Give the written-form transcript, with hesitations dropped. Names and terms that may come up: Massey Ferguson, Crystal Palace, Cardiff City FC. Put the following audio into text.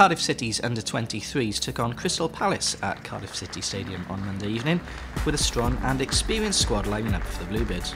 Cardiff City's under-23s took on Crystal Palace at Cardiff City Stadium on Monday evening with a strong and experienced squad lining up for the Bluebirds.